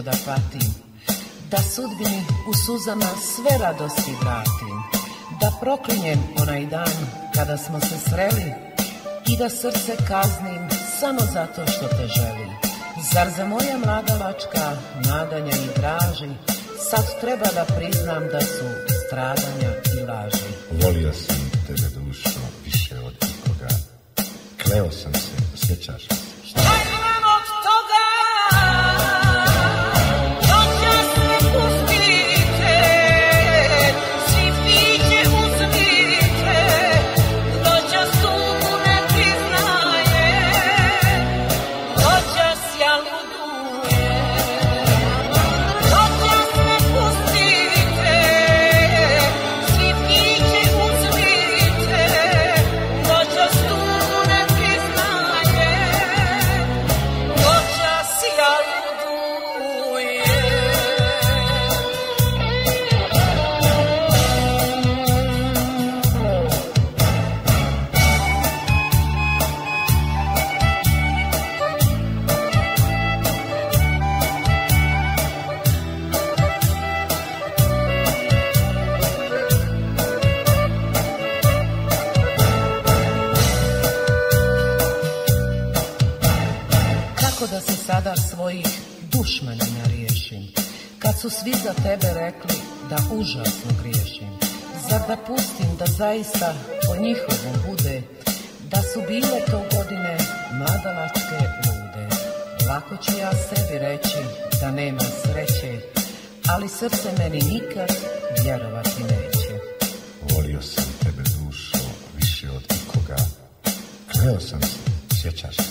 vječno da patim, da sudbini u suzama sve radosti vratim, da proklinjem onaj dan kada smo se sreli i da srce kaznim samo zato što te želi. Zar za moja mlada lačka nadanja mi traži, sad treba da priznam da su stradanja i laži. Volio sam tebe dušo više od ikoga, kleo sam se, sjećaš se. Da se sada svojih dušmanina riješim, kad su svi za tebe rekli da užasno griješim. Zar da pustim da zaista po njihovom bude, da su bile to godine mladalačke lude. Lako ću ja sebi reći da nema sreće, ali srce meni nikad vjerovati neće. Volio sam tebe dušo više od nikoga, kleo sam se, sjećaš se.